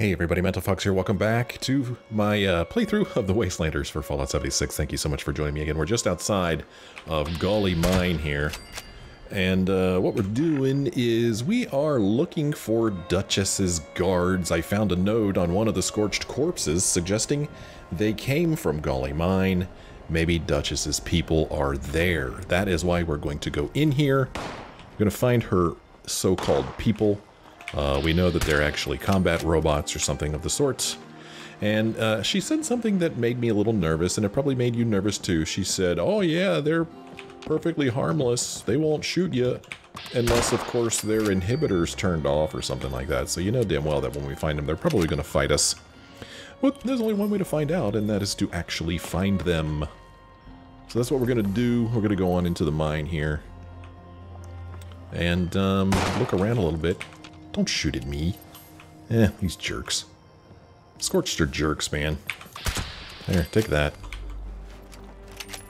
Hey everybody, Mental Fox here. Welcome back to my playthrough of the Wastelanders for Fallout 76. Thank you so much for joining me again. We're just outside of Gauley Mine here. And what we're doing is we are looking for Duchess's guards. I found a node on one of the scorched corpses suggesting they came from Gauley Mine. Maybe Duchess's people are there. That is why we're going to go in here. We're going to find her so-called people. We know that they're actually combat robots or something of the sorts. And she said something that made me a little nervous, and it probably made you nervous too. She said, oh yeah, they're perfectly harmless. They won't shoot you unless, of course, their inhibitors turned off or something like that. So you know damn well that when we find them, they're probably going to fight us. But there's only one way to find out, and that is to actually find them. So that's what we're going to do. We're going to go on into the mine here and look around a little bit. Don't shoot at me. These jerks. Scorched are jerks, man. There, take that.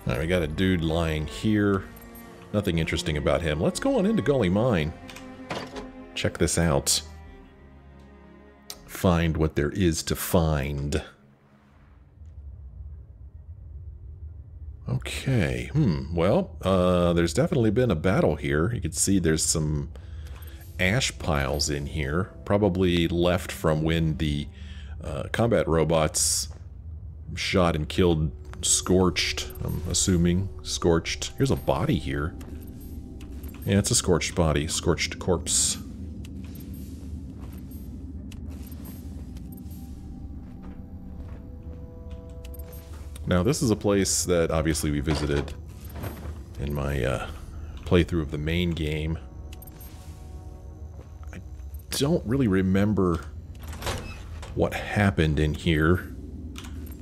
Alright, we got a dude lying here. Nothing interesting about him. Let's go on into Gauley Mine. Check this out. Find what there is to find. Okay, well, there's definitely been a battle here. You can see there's some ash piles in here, probably left from when the combat robots shot and killed Scorched, I'm assuming. Scorched. Here's a body here. Yeah, it's a scorched body. Scorched corpse. Now, this is a place that obviously we visited in my playthrough of the main game. Don't really remember what happened in here,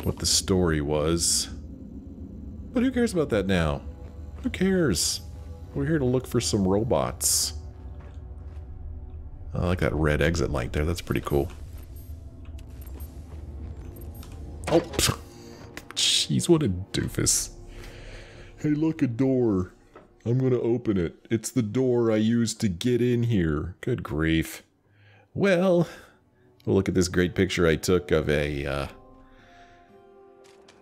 what the story was, but who cares about that now? Who cares? We're here to look for some robots. I like that red exit light there. That's pretty cool. Oh, jeez, what a doofus. Hey, look, a door. I'm gonna open it. It's the door I used to get in here. Good grief. Well, look at this great picture I took of a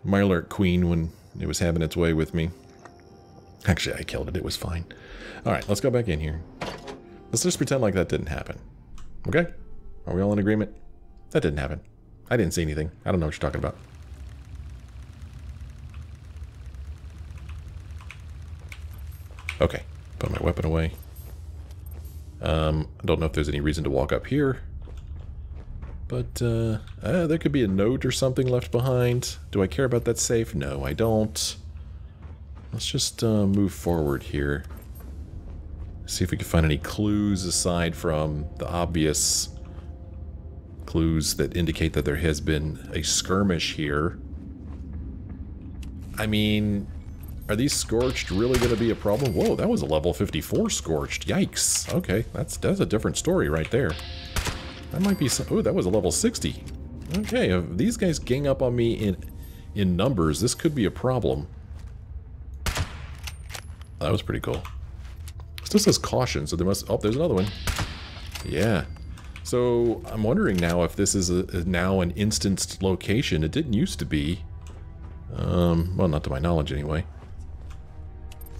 Mirelurk Queen when it was having its way with me. Actually, I killed it. It was fine. All right, let's go back in here. Let's just pretend like that didn't happen. Okay? Are we all in agreement? That didn't happen. I didn't see anything. I don't know what you're talking about. Okay, put my weapon away. I don't know if there's any reason to walk up here, but there could be a note or something left behind. Do I care about that safe? No, I don't. Let's just move forward here. See if we can find any clues aside from the obvious clues that indicate that there has been a skirmish here. I mean, are these scorched really going to be a problem? Whoa, that was a level 54 scorched. Yikes. Okay, that's a different story right there. That might be some... Oh, that was a level 60. Okay, if these guys gang up on me in numbers, this could be a problem. That was pretty cool. Still says caution, so there must... Oh, there's another one. Yeah. So I'm wondering now if this is now an instanced location. It didn't used to be. Well, not to my knowledge anyway.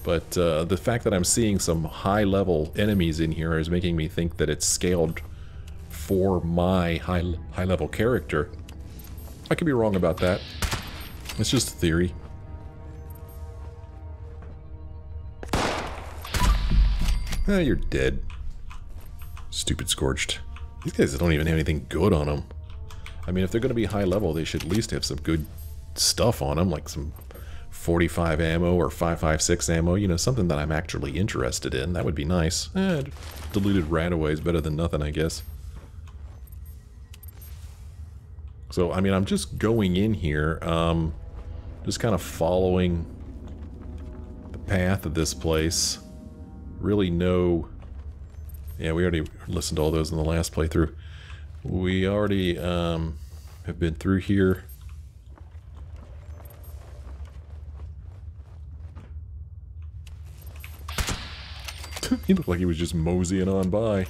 But the fact that I'm seeing some high-level enemies in here is making me think that it's scaled for my high-level character. I could be wrong about that. It's just a theory. Ah, you're dead. Stupid Scorched. These guys don't even have anything good on them. I mean, if they're going to be high-level, they should at least have some good stuff on them, like some 45 ammo or 5.56 ammo, you know, something that I'm actually interested in. That would be nice. Diluted Rad-Away is better than nothing, I guess. So, I mean, I'm just going in here, just kind of following the path of this place. Really no... Yeah, we already listened to all those in the last playthrough. We already have been through here. He looked like he was just moseying on by.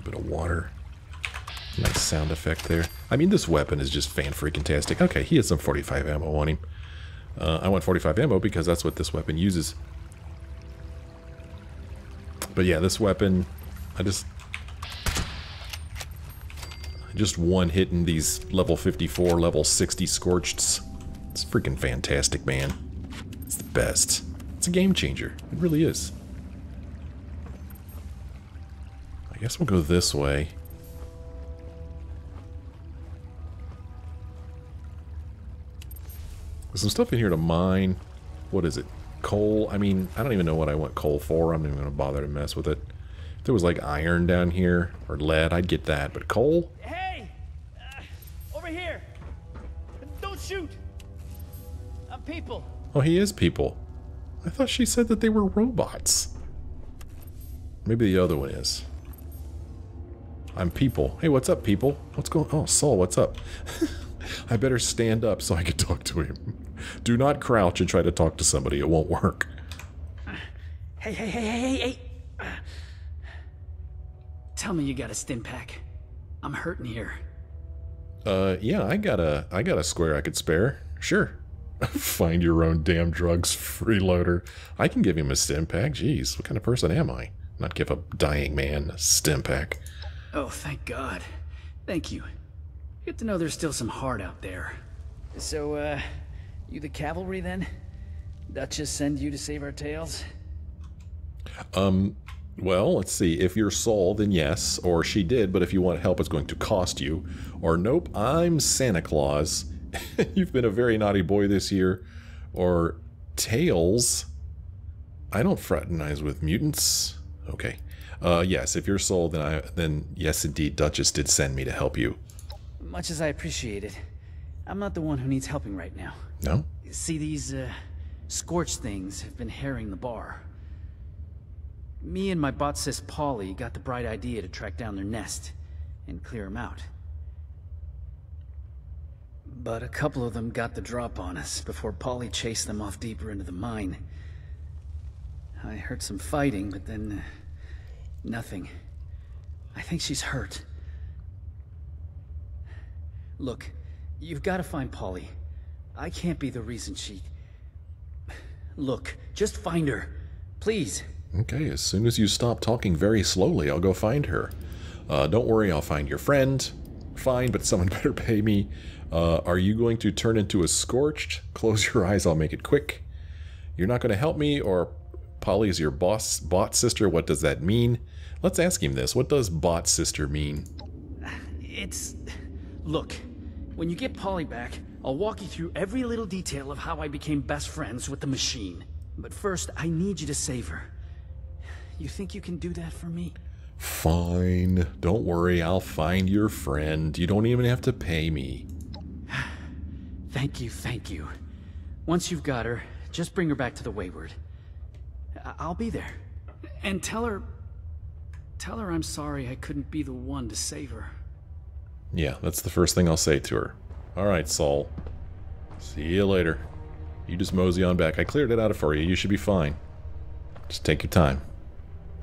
a bit of water. Nice sound effect there. I mean, this weapon is just fan-freaking-tastic. Okay, he has some 45 ammo on him. I want 45 ammo because that's what this weapon uses. But yeah, this weapon, I just one hitting these level 54, level 60 Scorcheds. It's freaking fantastic, man. It's the best. It's a game changer. It really is. I guess we'll go this way. There's some stuff in here to mine. What is it? Coal? I mean, I don't even know what I want coal for. I'm not even going to bother to mess with it. If there was like iron down here or lead, I'd get that. But coal? Hey! Over here! Don't shoot! I'm people. Oh, he is people. I thought she said that they were robots. Maybe the other one is. I'm people. Hey, what's up, people? What's going on? Oh, Sol, what's up? I better stand up so I can talk to him. Do not crouch and try to talk to somebody. It won't work. Hey. Tell me you got a stim pack. I'm hurting here. Yeah, I got a square I could spare. Sure. Find your own damn drugs, freeloader. I can give him a stim pack. Jeez, what kind of person am I? Not give a dying man a stim pack. Oh, thank God. Thank you. Good to know there's still some heart out there. So, you the cavalry then? Duchess send you to save our tails? Well, let's see. If you're Sol, then yes, or she did, but if you want help, it's going to cost you. Or nope, I'm Santa Claus. You've been a very naughty boy this year. Or Tails. I don't fraternize with mutants. Okay. Yes, if you're Sol, then yes indeed, Duchess did send me to help you. Much as I appreciate it, I'm not the one who needs helping right now. No? See, these scorched things have been harrying the bar. Me and my bot sis Polly got the bright idea to track down their nest and clear them out. But a couple of them got the drop on us before Polly chased them off deeper into the mine. I heard some fighting, but then nothing. I think she's hurt. Look, you've got to find Polly. I can't be the reason she... Look, just find her, please. Okay, as soon as you stop talking very slowly, I'll go find her. Don't worry, I'll find your friend. Fine, but someone better pay me. Are you going to turn into a scorched? Close your eyes, I'll make it quick. You're not going to help me, or Polly is your boss bot sister? What does that mean? Let's ask him this. What does bot sister mean? It's... Look, when you get Polly back, I'll walk you through every little detail of how I became best friends with the machine. But first, I need you to save her. You think you can do that for me? Fine. Don't worry, I'll find your friend. You don't even have to pay me. Thank you. Once you've got her, just bring her back to the Wayward. I'll be there. And tell her I'm sorry I couldn't be the one to save her. Yeah, that's the first thing I'll say to her. Alright, Sol. See you later. You just mosey on back. I cleared it out for you. You should be fine. Just take your time.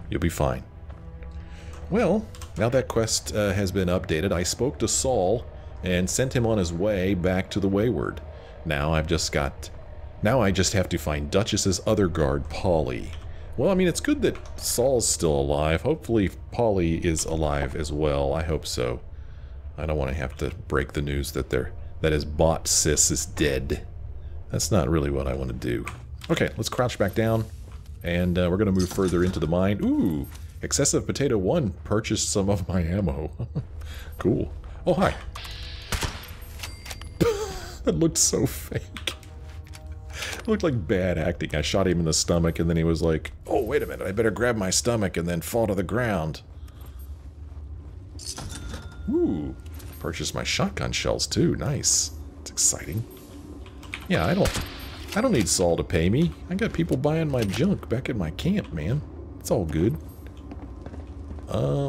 You'll be fine. Well, now that quest has been updated, I spoke to Sol and sent him on his way back to the Wayward. Now I just have to find Duchess's other guard, Polly. Well, I mean, it's good that Sol's still alive. Hopefully Polly is alive as well. I hope so. I don't want to have to break the news that his bot sis is dead. That's not really what I want to do. Okay, let's crouch back down, and we're going to move further into the mine. Ooh, Excessive Potato1 purchased some of my ammo. Cool. Oh, hi. That looked so fake. It looked like bad acting. I shot him in the stomach, and then he was like, oh, wait a minute, I better grab my stomach and then fall to the ground. Ooh, purchased my shotgun shells too. Nice. It's exciting. Yeah, I don't need Sol to pay me. I got people buying my junk back at my camp, man. It's all good. Oh,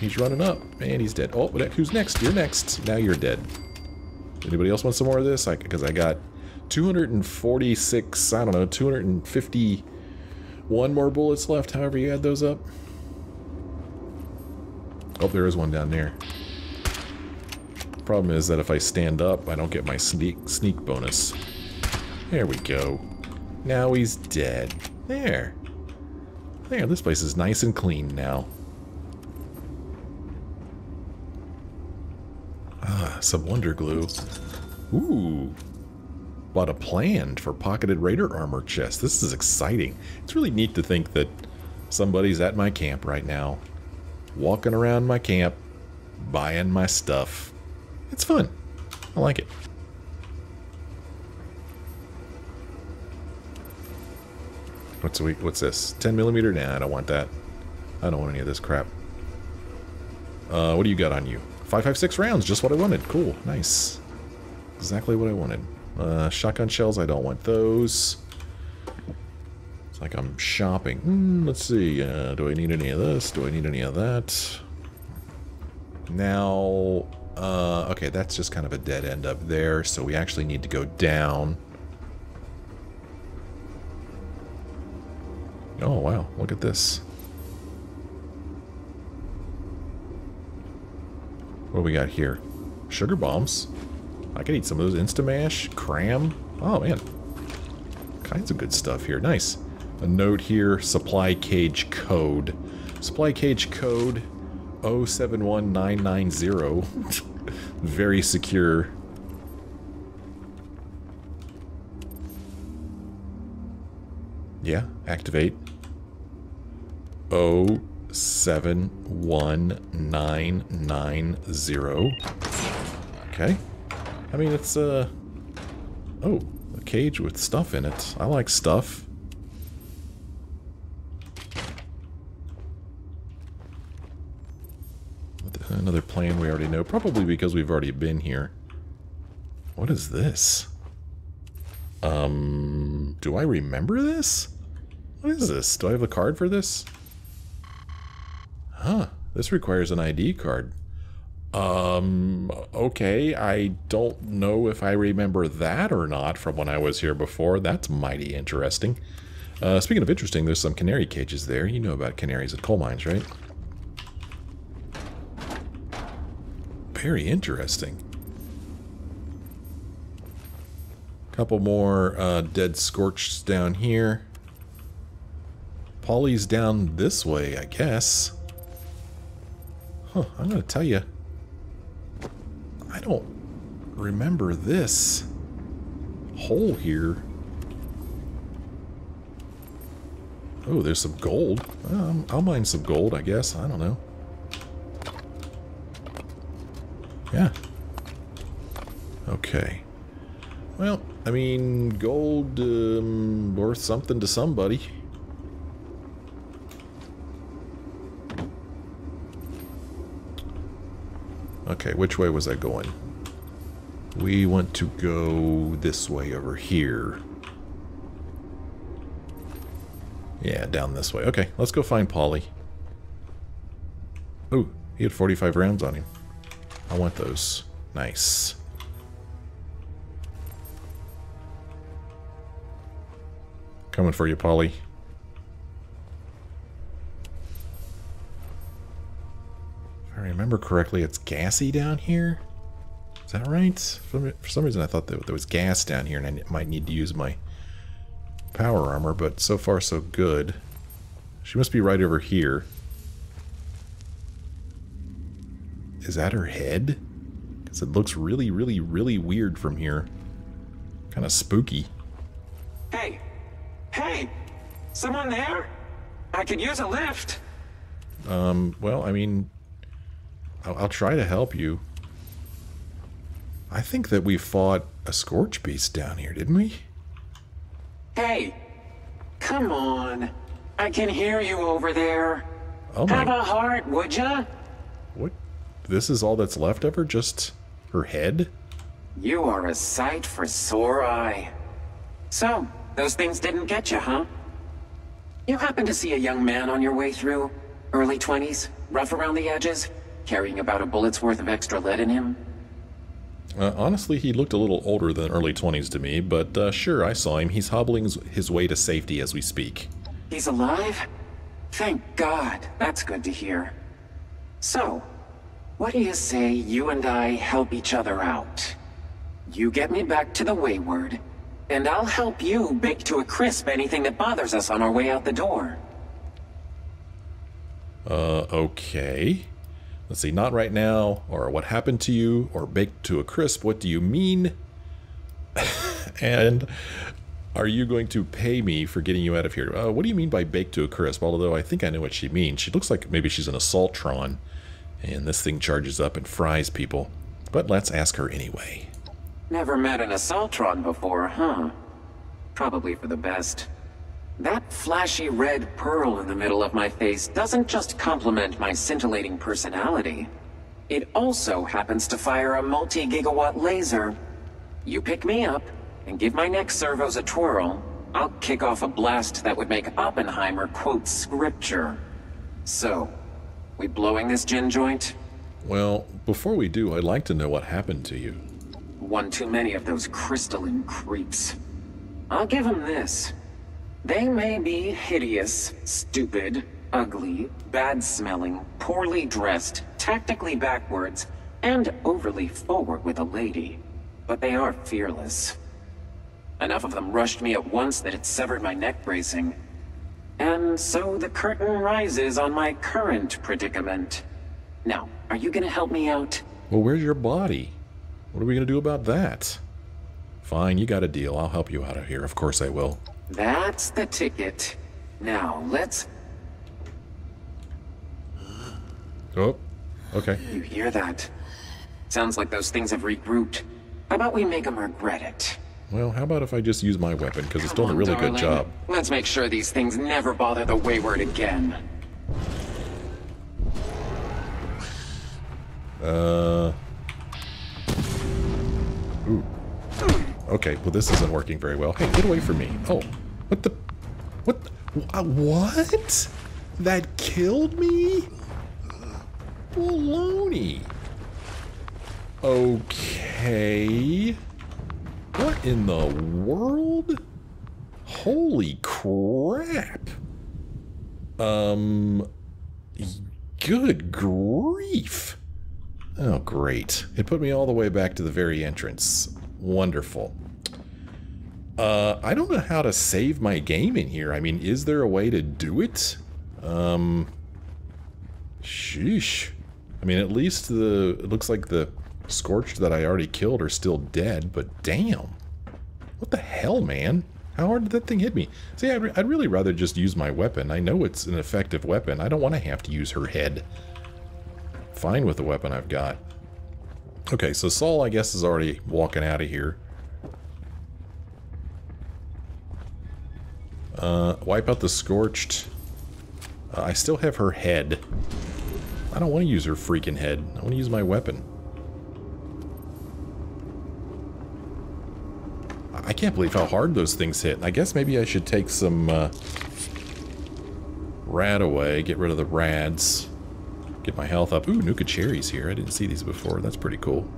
he's running up. And he's dead. Oh, who's next? You're next. Now you're dead. Anybody else want some more of this? Because I got 246, I don't know, 251 more bullets left, however you add those up. Oh, there is one down there. Problem is that if I stand up, I don't get my sneak bonus. There we go. Now he's dead. There. There, this place is nice and clean now. Ah, some wonder glue. Ooh. Bought a plan for pocketed raider armor chest. This is exciting. It's really neat to think that somebody's at my camp right now. Walking around my camp, buying my stuff. It's fun. I like it. What's this? 10mm? Nah, I don't want that. I don't want any of this crap. What do you got on you? 5.56 rounds, just what I wanted. Cool, nice. Exactly what I wanted. Shotgun shells, I don't want those. It's like I'm shopping. Let's see, do I need any of this? Do I need any of that? Now, okay, that's just kind of a dead end up there, so we actually need to go down. Oh, wow, look at this. What do we got here? Sugar bombs. I could eat some of those. Instamash, cram. Oh, man. Kinds of good stuff here. Nice. A note here. Supply cage code. Supply cage code 071990. Very secure. Yeah, activate. 071990. Okay. I mean, it's oh, a cage with stuff in it. I like stuff. Another plan we already know, probably because we've already been here. What is this? Do I remember this? What is this? Do I have a card for this? Huh, this requires an ID card. Okay, I don't know if I remember that or not from when I was here before. That's mighty interesting. Speaking of interesting, there's some canary cages there. You know about canaries at coal mines, right? Very interesting. Couple more dead scorched down here. Polly's down this way, I guess. Huh, I'm gonna tell you. I don't remember this hole here. Oh, there's some gold. I'll mine some gold, I guess. I don't know. Yeah. Okay. Well, I mean, gold worth something to somebody. Okay, which way was I going? We want to go this way over here. Yeah, down this way. Okay, let's go find Polly. Ooh, he had 45 rounds on him. I want those. Nice. Coming for you, Polly. I remember correctly, it's gassy down here. Is that right? For some reason I thought that there was gas down here and I might need to use my power armor, but so far so good. She must be right over here. Is that her head? Because it looks really, really, really weird from here. Kind of spooky. Hey! Hey! Someone there? I could use a lift! Well, I mean... I'll try to help you. I think that we fought a scorch beast down here, didn't we? Hey, come on. I can hear you over there. Oh my. Have a heart, would ya? What? This is all that's left of her? Just her head? You are a sight for sore eye. So, those things didn't get you, huh? You happen to see a young man on your way through? Early 20s? Rough around the edges? Carrying about a bullet's worth of extra lead in him? Honestly, he looked a little older than early 20s to me, but sure, I saw him. He's hobbling his way to safety as we speak. He's alive? Thank God. That's good to hear. So, What do you say you and I help each other out? You get me back to the Wayward, and I'll help you bake to a crisp anything that bothers us on our way out the door. Okay. Let's see, not right now, or what happened to you, or baked to a crisp, what do you mean? And are you going to pay me for getting you out of here? What do you mean by baked to a crisp? Although I think I know what she means. She looks like maybe she's an Assaultron, and this thing charges up and fries people. But let's ask her anyway. Never met an Assaultron before, huh? Probably for the best. That flashy red pearl in the middle of my face doesn't just complement my scintillating personality. It also happens to fire a multi-gigawatt laser. You pick me up, and give my neck servos a twirl, I'll kick off a blast that would make Oppenheimer quote scripture. So, we blowing this gin joint? Well, before we do, I'd like to know what happened to you. One too many of those crystalline creeps. I'll give them this. They may be hideous, stupid, ugly, bad-smelling, poorly dressed, tactically backwards, and overly forward with a lady, but they are fearless. Enough of them rushed me at once that it severed my neck bracing. And so the curtain rises on my current predicament. Now, are you gonna help me out? Well, where's your body? What are we gonna do about that? Fine, you got a deal. I'll help you out of here. Of course I will. That's the ticket. Now, let's... Oh, okay. You hear that? Sounds like those things have regrouped. How about we make them regret it? Well, how about if I just use my weapon, because it's doing a really good job. Let's make sure these things never bother the Wayward again. Ooh. Okay, well this isn't working very well. Hey, get away from me. Oh, what the... What? What? That killed me? Baloney. Okay. What in the world? Holy crap. Good grief. Oh, great. It put me all the way back to the very entrance. Wonderful. I don't know how to save my game in here. I mean, is there a way to do it? Sheesh. I mean, at least it looks like the Scorched that I already killed are still dead, but damn. What the hell, man? How hard did that thing hit me? See, I'd really rather just use my weapon. I know it's an effective weapon. I don't want to have to use her head. Fine with the weapon I've got. Okay, so Sol, I guess, is already walking out of here. Wipe out the Scorched. I still have her head. I don't want to use her freaking head. I want to use my weapon. I can't believe how hard those things hit. I guess maybe I should take some Rad-Away, get rid of the rads, get my health up. Ooh, Nuka cherries here. I didn't see these before. That's pretty cool.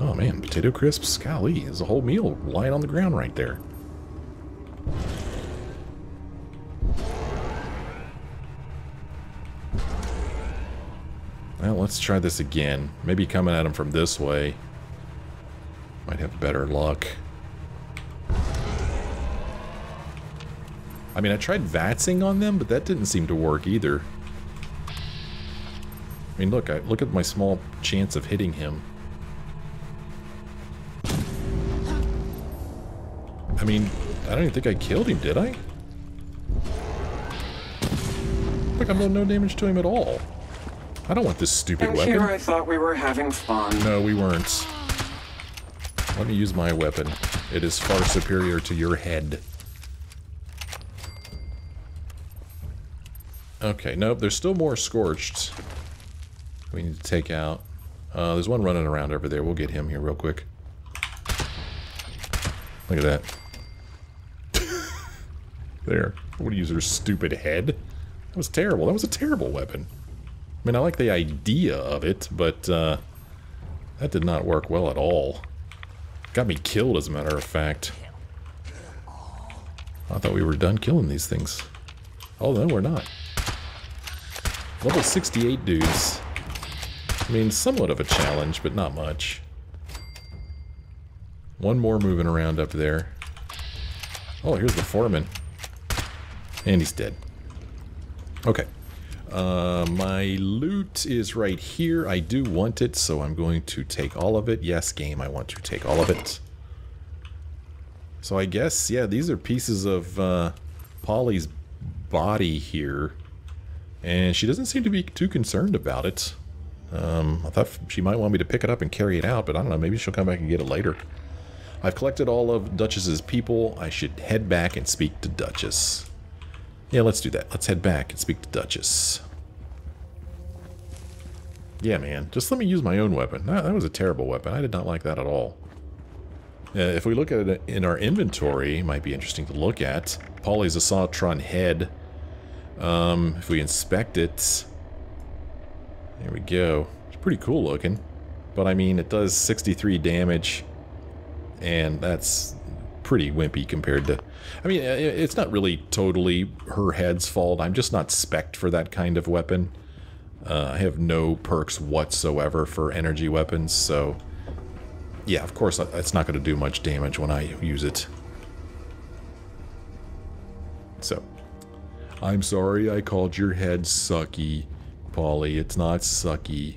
Oh man, potato crisps. Golly, there's a whole meal lying on the ground right there. Well, let's try this again. Maybe coming at them from this way. Might have better luck. I mean, I tried vatsing on them, but that didn't seem to work either. I mean, look, look at my small chance of hitting him. I mean, I don't even think I killed him, did I? Look, I'm doing no damage to him at all. I don't want this stupid weapon. Here I thought we were having fun. No, we weren't. Let me use my weapon. It is far superior to your head. Okay, nope, there's still more Scorched we need to take out. There's one running around over there. We'll get him here real quick. Look at that. There. I want to use her stupid head. That was terrible. That was a terrible weapon. I mean, I like the idea of it, but that did not work well at all. Got me killed, as a matter of fact. I thought we were done killing these things. Oh, no, we're not. Level 68 dudes. I mean, somewhat of a challenge, but not much. One more moving around up there. Oh, here's the foreman. And he's dead. Okay. My loot is right here. I do want it, so I'm going to take all of it. Yes, game, I want to take all of it. So I guess, yeah, these are pieces of Polly's body here. And she doesn't seem to be too concerned about it. I thought she might want me to pick it up and carry it out, but I don't know, maybe she'll come back and get it later. I've collected all of Duchess's people. I should head back and speak to Duchess. Yeah, let's do that. Let's head back and speak to Duchess. Yeah, man. Just let me use my own weapon. That was a terrible weapon. I did not like that at all. If we look at it in our inventory, it might be interesting to look at. Polly's Assaultron head. If we inspect it... There we go. It's pretty cool looking. But, I mean, it does 63 damage. And that's pretty wimpy compared to... I mean, it's not really totally her head's fault. I'm just not spec'd for that kind of weapon. I have no perks whatsoever for energy weapons, so... Yeah, of course, it's not going to do much damage when I use it. So. I'm sorry I called your head sucky, Polly. It's not sucky.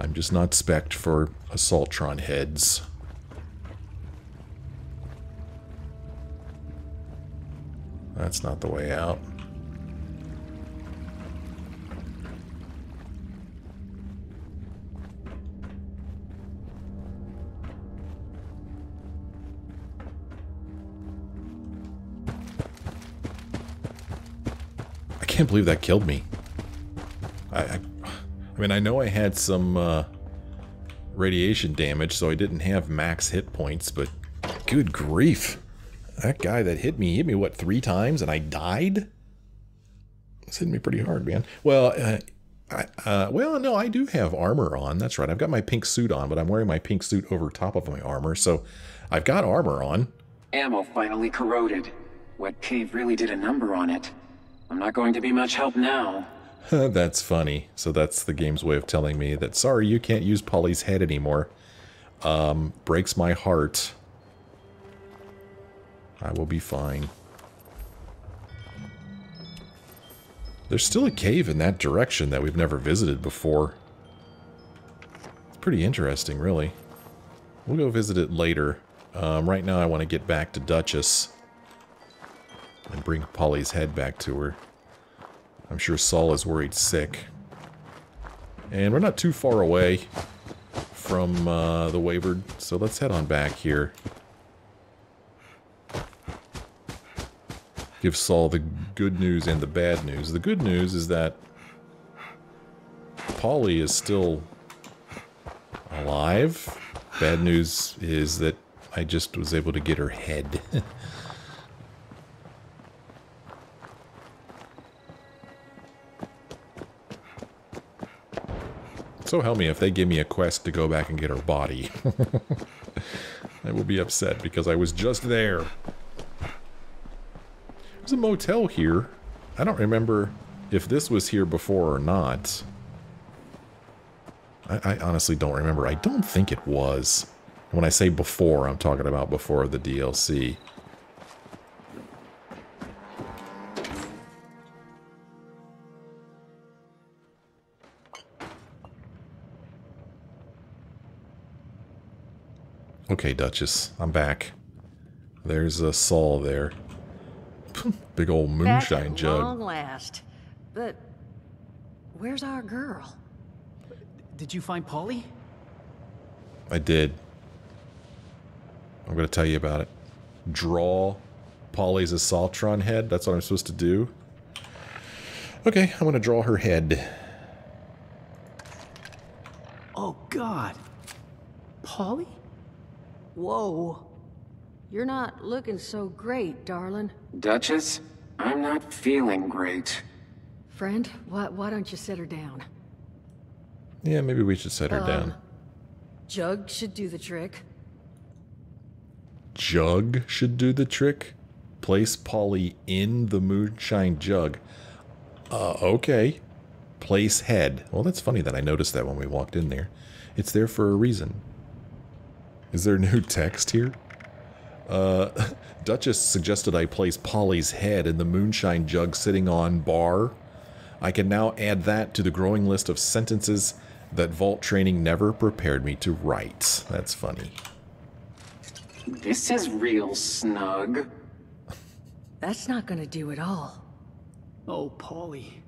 I'm just not spec'd for Assaultron heads. That's not the way out. I can't believe that killed me. I mean, I know I had some radiation damage, so I didn't have max hit points, but good grief. That guy that hit me, what, 3 times and I died? It's hitting me pretty hard, man. Well, no, I do have armor on. That's right. I've got my pink suit on, but I'm wearing my pink suit over top of my armor, so I've got armor on. Ammo finally corroded. Wet cave really did a number on it. I'm not going to be much help now. That's funny. So that's the game's way of telling me that, sorry, you can't use Polly's head anymore. Breaks my heart. I will be fine. There's still a cave in that direction that we've never visited before. It's pretty interesting, really. We'll go visit it later. Right now I want to get back to Duchess. And bring Polly's head back to her. I'm sure Sol is worried sick. And we're not too far away from the Wayward, so let's head on back here. Give Sol the good news and the bad news. The good news is that Polly is still alive. Bad news is that I just was able to get her head. So help me if they give me a quest to go back and get her body. I will be upset because I was just there. There's a motel here. I don't remember if this was here before or not. I honestly don't remember. I don't think it was. When I say before, I'm talking about before the DLC. Okay, Duchess, I'm back. There's a Sol there. Big old moonshine jug. Long last, but where's our girl? Did you find Polly? I did. I'm gonna tell you about it. Draw Polly's Assaultron head. That's what I'm supposed to do. Okay, I'm gonna draw her head. Oh God, Polly? Whoa. You're not looking so great, darling. Duchess, I'm not feeling great. Friend, why don't you set her down? Yeah, maybe we should set her down. Jug should do the trick. Jug should do the trick? Place Polly in the moonshine jug. Okay. Place head. Well, that's funny that I noticed that when we walked in there. It's there for a reason. Is there new text here? Duchess suggested I place Polly's head in the moonshine jug sitting on bar. I can now add that to the growing list of sentences that vault training never prepared me to write. That's funny. This is real snug. That's not gonna do it all. Oh, Polly.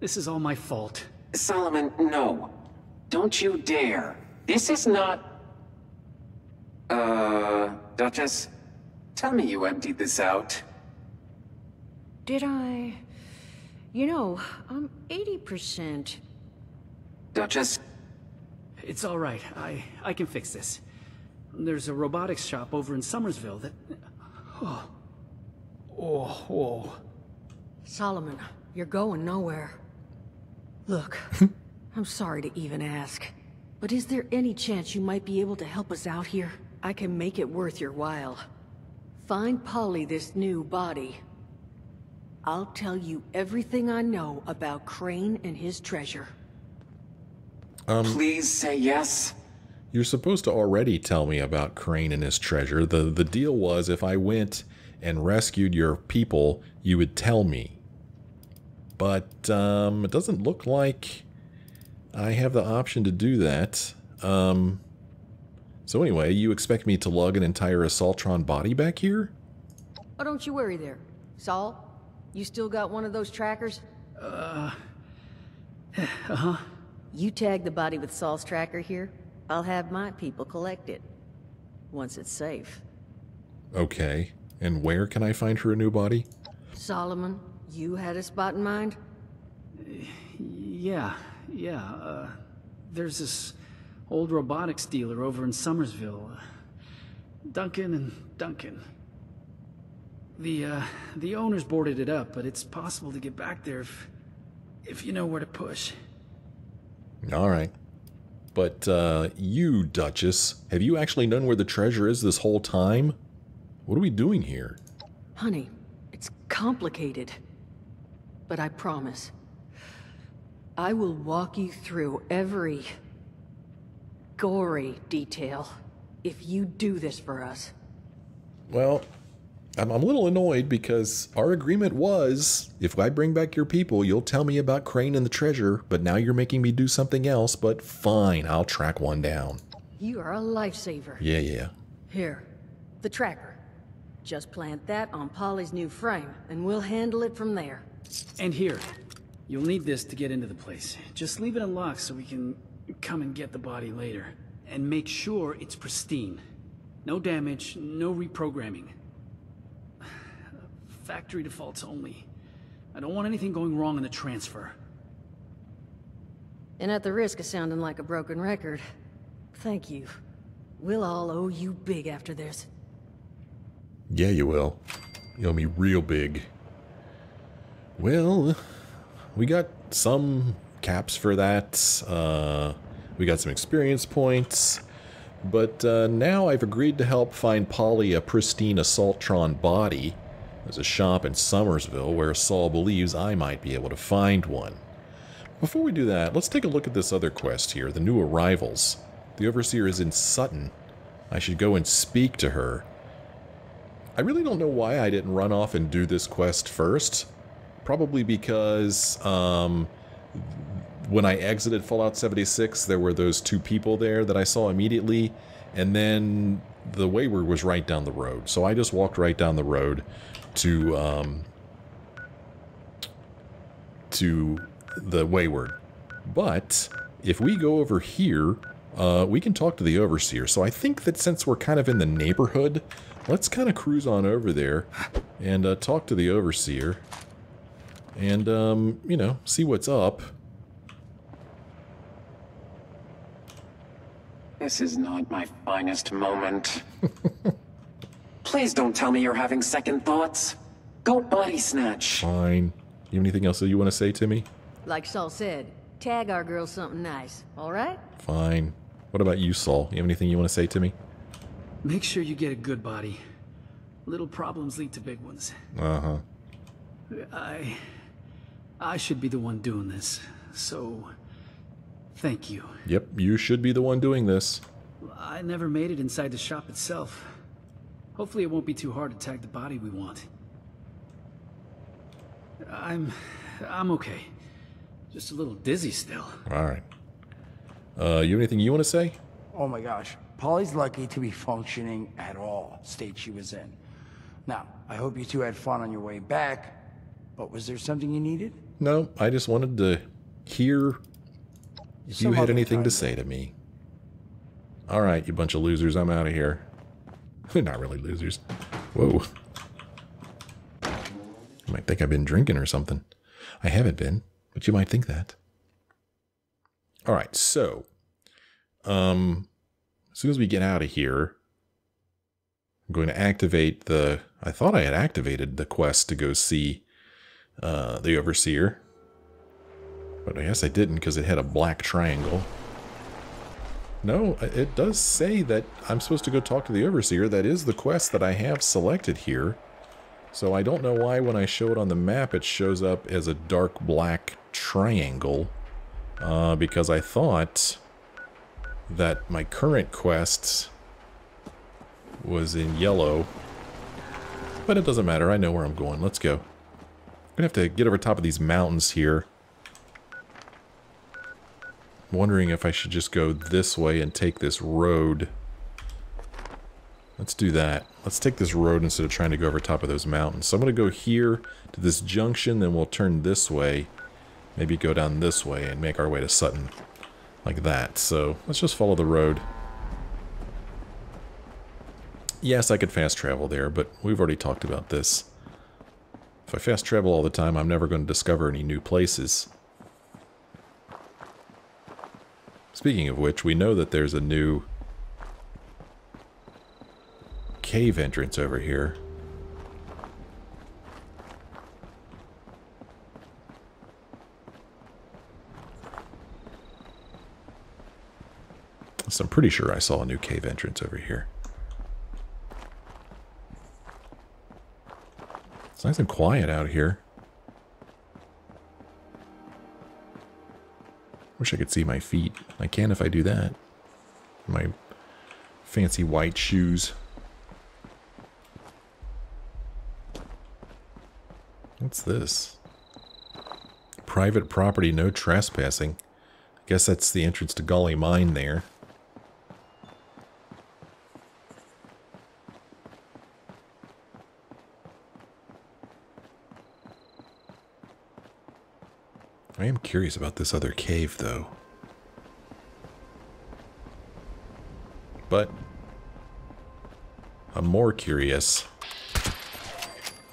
This is all my fault. Solomon, no. Don't you dare. This is not... Duchess, tell me you emptied this out. Did I? You know, I'm 80%. Duchess? It's all right. I can fix this. There's a robotics shop over in Summersville that... Oh. Oh, whoa. Solomon, you're going nowhere. Look, I'm sorry to even ask, but is there any chance you might be able to help us out here? I can make it worth your while. Find Polly this new body. I'll tell you everything I know about Crane and his treasure. Please say yes. You're supposed to already tell me about Crane and his treasure. The deal was if I went and rescued your people, you would tell me. But it doesn't look like I have the option to do that. So anyway, you expect me to lug an entire Assaultron body back here? Oh, don't you worry there. Sol, you still got one of those trackers? Uh-huh. You tag the body with Sol's tracker here. I'll have my people collect it. Once it's safe. Okay. And where can I find her a new body? Solomon, you had a spot in mind? Yeah. There's this old robotics dealer over in Summersville. Duncan and Duncan. The owners boarded it up, but it's possible to get back there if you know where to push. All right. But you, Duchess, have you actually known where the treasure is this whole time? What are we doing here? Honey, it's complicated. But I promise, I will walk you through every gory detail if you do this for us. Well, I'm a little annoyed because our agreement was, if I bring back your people, you'll tell me about Crane and the treasure, but now you're making me do something else, but fine, I'll track one down. You are a lifesaver. Yeah. Here, the tracker. Just plant that on Polly's new frame, and we'll handle it from there. And here. You'll need this to get into the place. Just leave it unlocked so we can come and get the body later. And make sure it's pristine. No damage, no reprogramming. Factory defaults only. I don't want anything going wrong in the transfer. And at the risk of sounding like a broken record, thank you. We'll all owe you big after this. Yeah, you will. You owe me real big. Well, we got some caps for that. We got some experience points. But now I've agreed to help find Polly a pristine Assaultron body. There's a shop in Summersville where Sol believes I might be able to find one. Before we do that, let's take a look at this other quest here, the new arrivals. The Overseer is in Sutton. I should go and speak to her. I really don't know why I didn't run off and do this quest first. Probably because when I exited Fallout 76, there were those two people there that I saw immediately. And then the Wayward was right down the road. So I just walked right down the road to the Wayward. But if we go over here, we can talk to the Overseer. So I think that since we're kind of in the neighborhood, let's kind of cruise on over there and talk to the Overseer. And, you know, see what's up. This is not my finest moment. Please don't tell me you're having second thoughts. Go body snatch. Fine. You have anything else that you want to say to me? Like Sol said, tag our girl something nice, all right? Fine. What about you, Sol? You have anything you want to say to me? Make sure you get a good body. Little problems lead to big ones. Uh-huh. I should be the one doing this, so thank you. Yep, you should be the one doing this. I never made it inside the shop itself. Hopefully it won't be too hard to tag the body we want. I'm okay. Just a little dizzy still. All right. You have anything you want to say? Oh my gosh. Polly's lucky to be functioning at all, state she was in. Now, I hope you two had fun on your way back, but was there something you needed? No, I just wanted to hear if you had anything to say to me. All right, you bunch of losers. I'm out of here. Not really losers. Whoa. You might think I've been drinking or something. I haven't been, but you might think that. All right, so as soon as we get out of here, I'm going to activate the... I thought I had activated the quest to go see the Overseer. But I guess I didn't because it had a black triangle. No, it does say that I'm supposed to go talk to the Overseer. That is the quest that I have selected here. So I don't know why when I show it on the map it shows up as a dark black triangle. Because I thought that my current quest was in yellow. But it doesn't matter. I know where I'm going. Let's go. I'm going to have to get over top of these mountains here. I'm wondering if I should just go this way and take this road. Let's do that. Let's take this road instead of trying to go over top of those mountains. So I'm going to go here to this junction, then we'll turn this way. Maybe go down this way and make our way to Sutton. Like that. So let's just follow the road. Yes, I could fast travel there, but we've already talked about this. If I fast travel all the time, I'm never going to discover any new places. Speaking of which, we know that there's a new cave entrance over here. So I'm pretty sure I saw a new cave entrance over here. It's nice and quiet out here. Wish I could see my feet. I can if I do that. My fancy white shoes. What's this? Private property, no trespassing. I guess that's the entrance to Gauley Mine there. I am curious about this other cave, though. But I'm more curious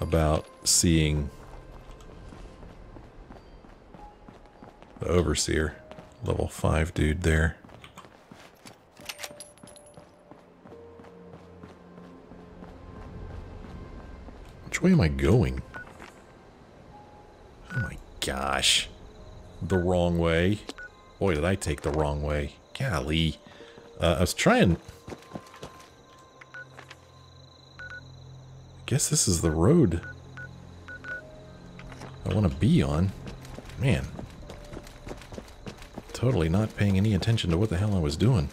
about seeing the Overseer, level 5 dude there. Which way am I going? Oh my gosh. The wrong way. Boy, did I take the wrong way. Golly. I was trying... I guess this is the road I want to be on. Man. Totally not paying any attention to what the hell I was doing.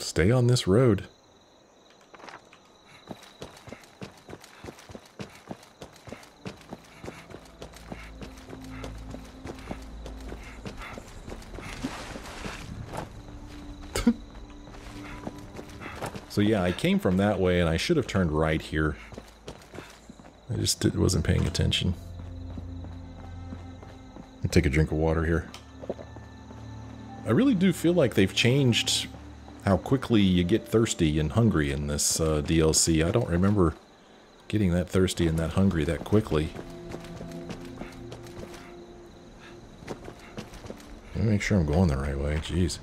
Stay on this road. So yeah, I came from that way and I should have turned right here. I just wasn't paying attention. Let me take a drink of water here. I really do feel like they've changed how quickly you get thirsty and hungry in this DLC. I don't remember getting that thirsty and that hungry that quickly. Let me make sure I'm going the right way. Jeez.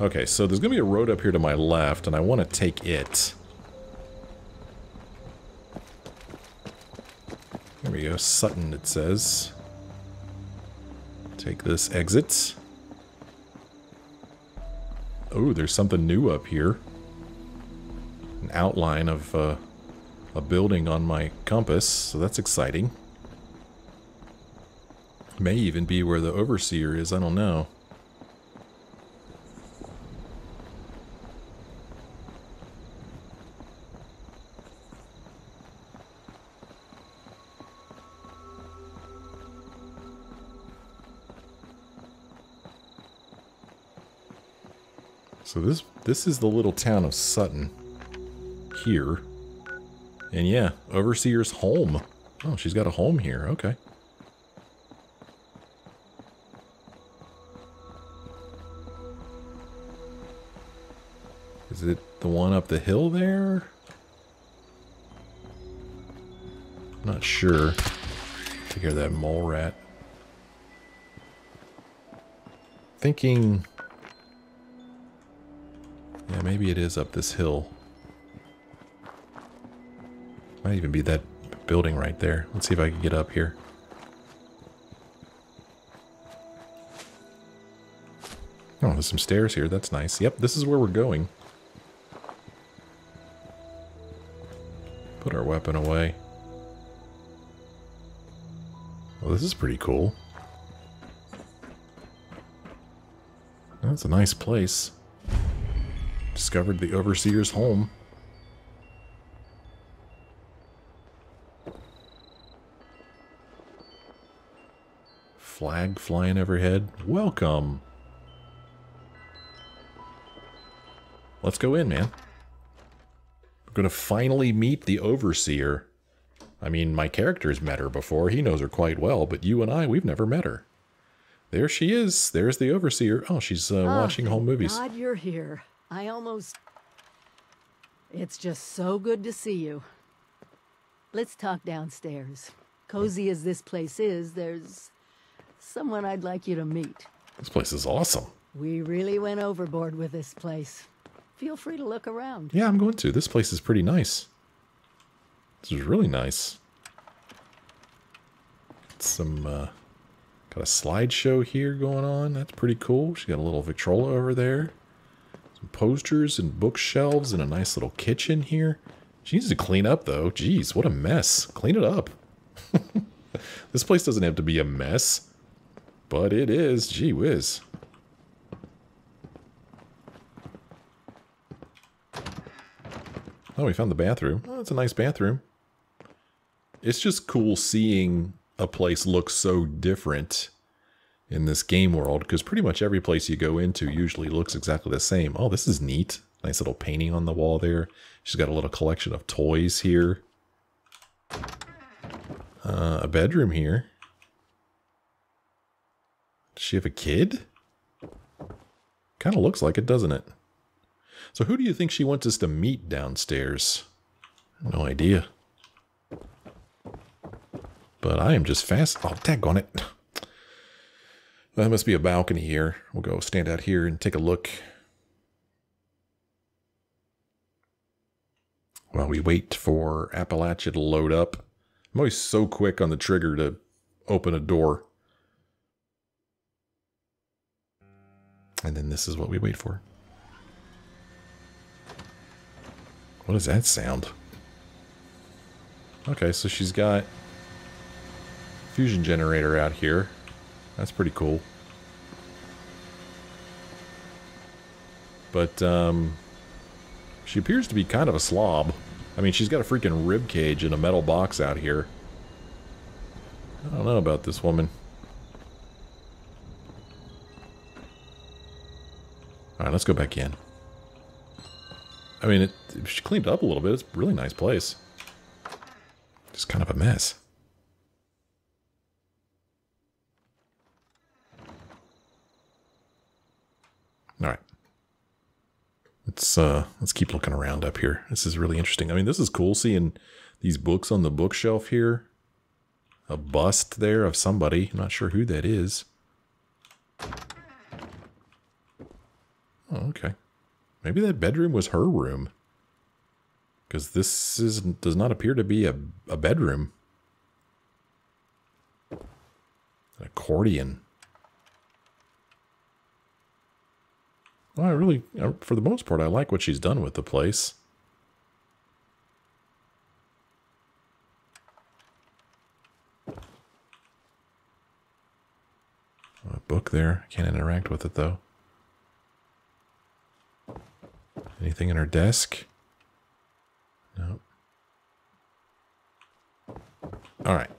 Okay, so there's going to be a road up here to my left, and I want to take it. Here we go. Sutton, it says. Take this exit. Oh, there's something new up here. An outline of a building on my compass, so that's exciting. May even be where the Overseer is, I don't know. So this is the little town of Sutton here. And yeah, Overseer's home. Oh, she's got a home here. Okay. Is it the one up the hill there? I'm not sure. Take care of that mole rat. Thinking... yeah, maybe it is up this hill. Might even be that building right there. Let's see if I can get up here. Oh, there's some stairs here. That's nice. Yep, this is where we're going. Put our weapon away. Well, this is pretty cool. That's a nice place. Discovered the Overseer's home. Flag flying overhead. Welcome. Let's go in, man. We're gonna finally meet the Overseer. I mean, my character's met her before. He knows her quite well, but you and I, we've never met her. There she is. There's the Overseer. Oh, she's watching home movies. God, you're here. I almost... it's just so good to see you. Let's talk downstairs. Cozy as this place is, there's someone I'd like you to meet. This place is awesome. We really went overboard with this place. Feel free to look around. Yeah, I'm going to. This place is pretty nice. This is really nice. Some, got a slideshow here going on. That's pretty cool. She's got a little Victrola over there. Posters and bookshelves and a nice little kitchen here. She needs to clean up though. Jeez, what a mess. Clean it up. This place doesn't have to be a mess, but it is. Gee whiz. Oh, we found the bathroom. Oh, it's a nice bathroom. It's just cool seeing a place look so different in this game world, because pretty much every place you go into usually looks exactly the same. Oh, this is neat. Nice little painting on the wall there. She's got a little collection of toys here. A bedroom here. Does she have a kid? Kind of looks like it, doesn't it? So who do you think she wants us to meet downstairs? No idea. But I am just fast. Oh, daggone it. That must be a balcony here. We'll go stand out here and take a look. While we wait for Appalachia to load up. I'm always so quick on the trigger to open a door. And then this is what we wait for. What does that sound? Okay, so she's got a fusion generator out here. That's pretty cool. But, she appears to be kind of a slob. I mean, she's got a freaking rib cage in a metal box out here. I don't know about this woman. Alright, let's go back in. I mean, she cleaned up a little bit. It's a really nice place. Just kind of a mess. Alright, let's keep looking around up here. This is really interesting. I mean, this is cool seeing these books on the bookshelf here. A bust there of somebody. I'm not sure who that is. Oh, okay. Maybe that bedroom was her room. Because this does not appear to be a bedroom. An accordion. Well, for the most part, I like what she's done with the place. A book there. Can't interact with it, though. Anything in her desk? Nope. All right.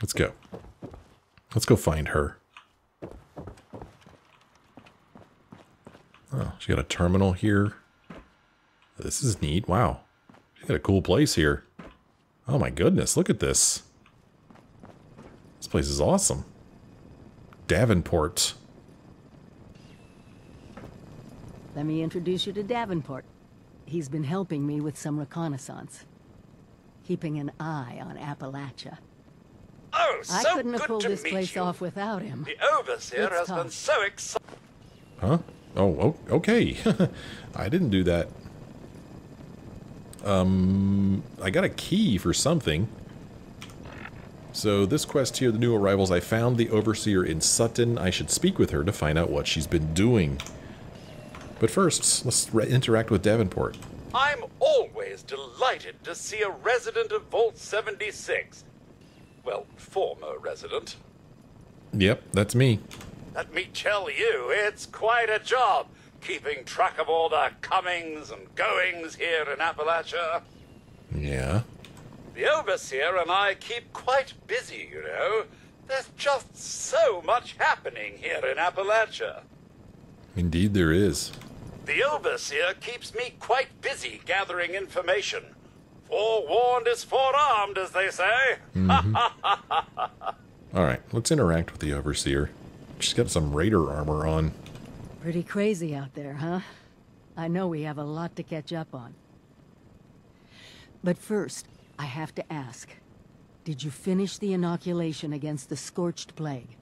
Let's go. Let's go find her. Oh, she got a terminal here. This is neat. Wow. She got a cool place here. Oh my goodness, look at this. This place is awesome. Davenport. Let me introduce you to Davenport. He's been helping me with some reconnaissance. Keeping an eye on Appalachia. Oh, so good to meet you. I couldn't have pulled this place off without him. The Overseer has been so excited. Huh? Oh, okay. I didn't do that. I got a key for something. So this quest here, the new arrivals, I found the Overseer in Sutton. I should speak with her to find out what she's been doing. But first, let's interact with Davenport. I'm always delighted to see a resident of Vault 76. Well, former resident. Yep, that's me. Let me tell you, it's quite a job, keeping track of all the comings and goings here in Appalachia. Yeah. The Overseer and I keep quite busy, you know. There's just so much happening here in Appalachia. Indeed there is. The Overseer keeps me quite busy gathering information. Forewarned is forearmed, as they say. All right, let's interact with the Overseer. She's got some raider armor on. Pretty crazy out there, huh? I know we have a lot to catch up on. But first, I have to ask, did you finish the inoculation against the scorched plague?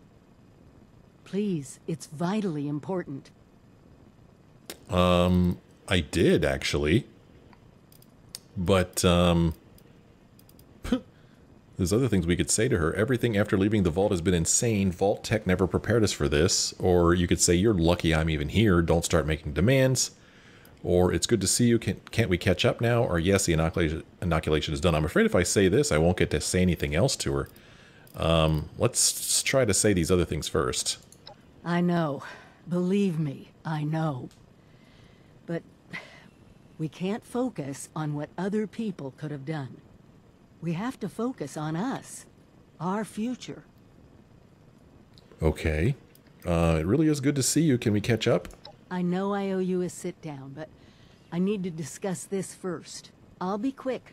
Please, it's vitally important. I did, actually. But, there's other things we could say to her. Everything after leaving the vault has been insane. Vault-Tec never prepared us for this. Or you could say, you're lucky I'm even here. Don't start making demands. Or it's good to see you. Can't we catch up now? Or yes, the inoculation is done. I'm afraid if I say this, I won't get to say anything else to her. Let's try to say these other things first. I know. Believe me, I know. But we can't focus on what other people could have done. We have to focus on us, our future. Okay. It really is good to see you. Can we catch up? I know I owe you a sit-down, but I need to discuss this first. I'll be quick.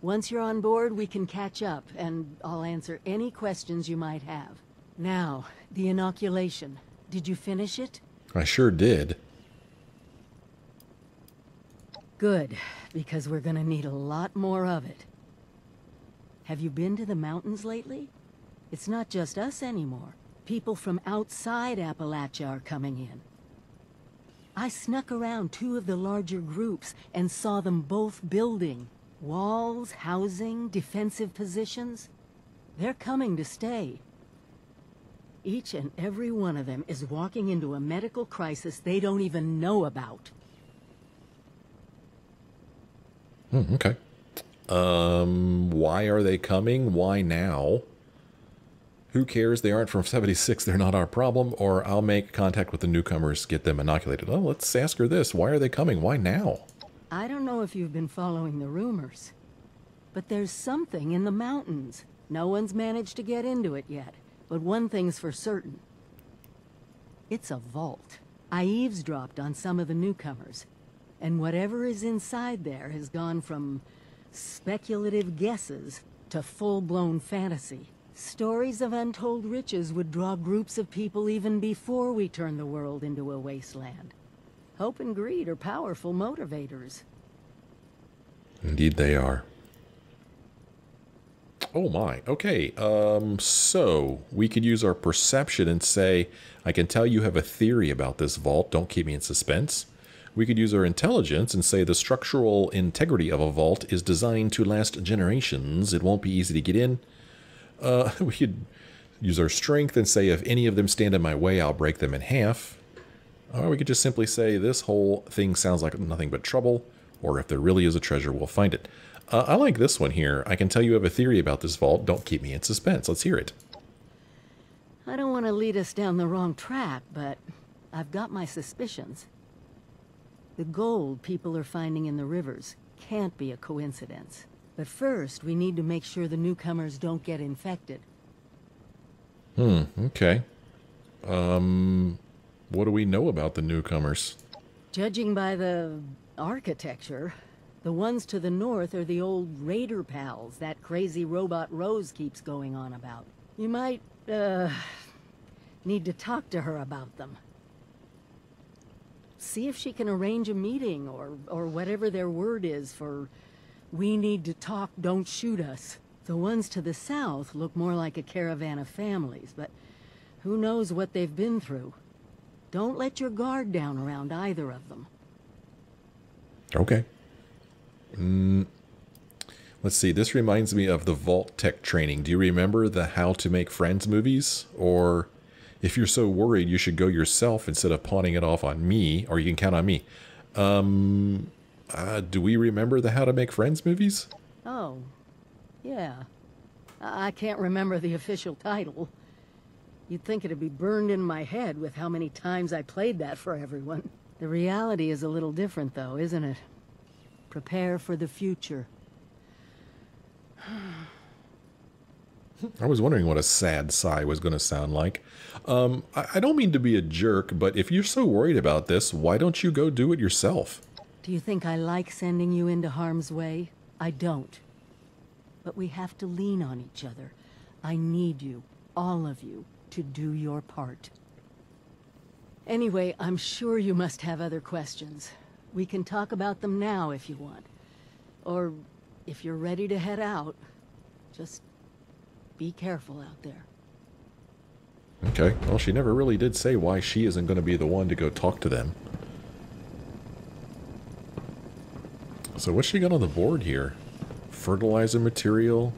Once you're on board, we can catch up, and I'll answer any questions you might have. Now, the inoculation. Did you finish it? I sure did. Good, because we're going to need a lot more of it. Have you been to the mountains lately? It's not just us anymore. People from outside Appalachia are coming in. I snuck around two of the larger groups and saw them both building. Walls, housing, defensive positions. They're coming to stay. Each and every one of them is walking into a medical crisis they don't even know about. Okay. Why are they coming? Why now? Who cares? They aren't from 76. They're not our problem. Or I'll make contact with the newcomers, get them inoculated. Oh, let's ask her this. Why are they coming? Why now? I don't know if you've been following the rumors, but there's something in the mountains. No one's managed to get into it yet, but one thing's for certain. It's a vault. I eavesdropped on some of the newcomers, and whatever is inside there has gone from speculative guesses to full-blown fantasy. Stories of untold riches would draw groups of people even before we turn the world into a wasteland. Hope and greed are powerful motivators. Indeed they are. Oh my, okay, so we could use our perception and say, I can tell you have a theory about this vault, don't keep me in suspense. We could use our intelligence and say the structural integrity of a vault is designed to last generations. It won't be easy to get in. We could use our strength and say if any of them stand in my way, I'll break them in half. Or we could just simply say this whole thing sounds like nothing but trouble, or if there really is a treasure, we'll find it. I like this one here. I can tell you have a theory about this vault. Don't keep me in suspense. Let's hear it. I don't want to lead us down the wrong track, but I've got my suspicions. The gold people are finding in the rivers can't be a coincidence. But first, we need to make sure the newcomers don't get infected. Okay. What do we know about the newcomers? Judging by the architecture, the ones to the north are the old raider pals that crazy robot Rose keeps going on about. You might, need to talk to her about them. See if she can arrange a meeting or whatever their word is for "we need to talk, don't shoot us." The ones to the south look more like a caravan of families, but who knows what they've been through. Don't let your guard down around either of them. Okay. Let's see, this reminds me of the Vault-Tec training. Do you remember the How to Make Friends movies? Or if you're so worried, you should go yourself instead of pawning it off on me, or you can count on me. Do we remember the How to Make Friends movies? Oh, yeah. I can't remember the official title. You'd think it'd be burned in my head with how many times I played that for everyone. The reality is a little different, though, isn't it? Prepare for the future. I was wondering what a sad sigh was going to sound like. I don't mean to be a jerk, but if you're so worried about this, why don't you go do it yourself? Do you think I like sending you into harm's way? I don't. But we have to lean on each other. I need you, all of you, to do your part. Anyway, I'm sure you must have other questions. We can talk about them now if you want. Or if you're ready to head out, just be careful out there. Okay. Well, she never really did say why she isn't going to be the one to go talk to them. So what's she got on the board here? Fertilizer material.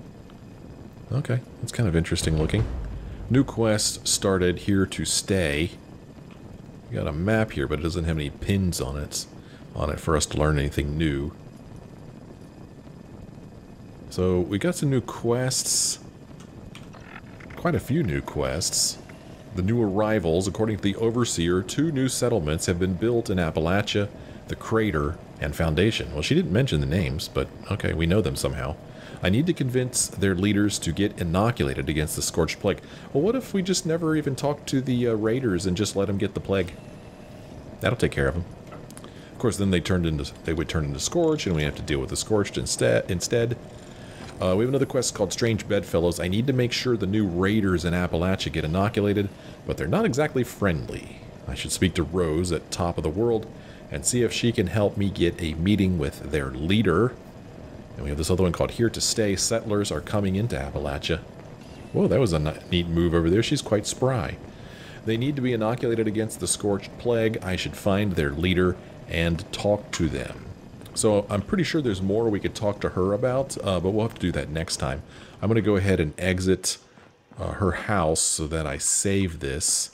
Okay. That's kind of interesting looking. New quest started, here to stay. We got a map here, but it doesn't have any pins on it, for us to learn anything new. So we got some new quests. Quite a few new quests. The new arrivals, according to the Overseer, 2 new settlements have been built in Appalachia, the Crater, and Foundation. Well, she didn't mention the names, but okay, we know them somehow. I need to convince their leaders to get inoculated against the Scorched Plague. Well, what if we just never even talk to the raiders and just let them get the plague? That'll take care of them. Of course, then they would turn into Scorched, and we have to deal with the Scorched instead. We have another quest called Strange Bedfellows. I need to make sure the new raiders in Appalachia get inoculated, but they're not exactly friendly. I should speak to Rose at Top of the World and see if she can help me get a meeting with their leader. And we have this other one called Here to Stay. Settlers are coming into Appalachia. Whoa, that was a neat move over there. She's quite spry. They need to be inoculated against the Scorched Plague. I should find their leader and talk to them. So I'm pretty sure there's more we could talk to her about, but we'll have to do that next time. I'm going to go ahead and exit her house so that I save this.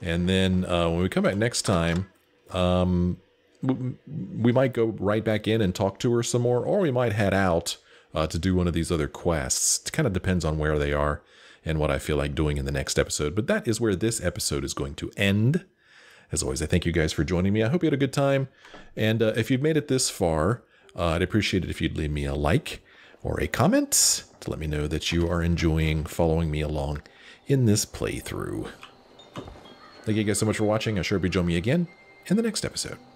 And then when we come back next time, we might go right back in and talk to her some more, or we might head out to do one of these other quests. It kind of depends on where they are and what I feel like doing in the next episode. But that is where this episode is going to end. As always, I thank you guys for joining me. I hope you had a good time. And if you've made it this far, I'd appreciate it if you'd leave me a like or a comment to let me know that you are enjoying following me along in this playthrough. Thank you guys so much for watching. I sure hope you join me again in the next episode.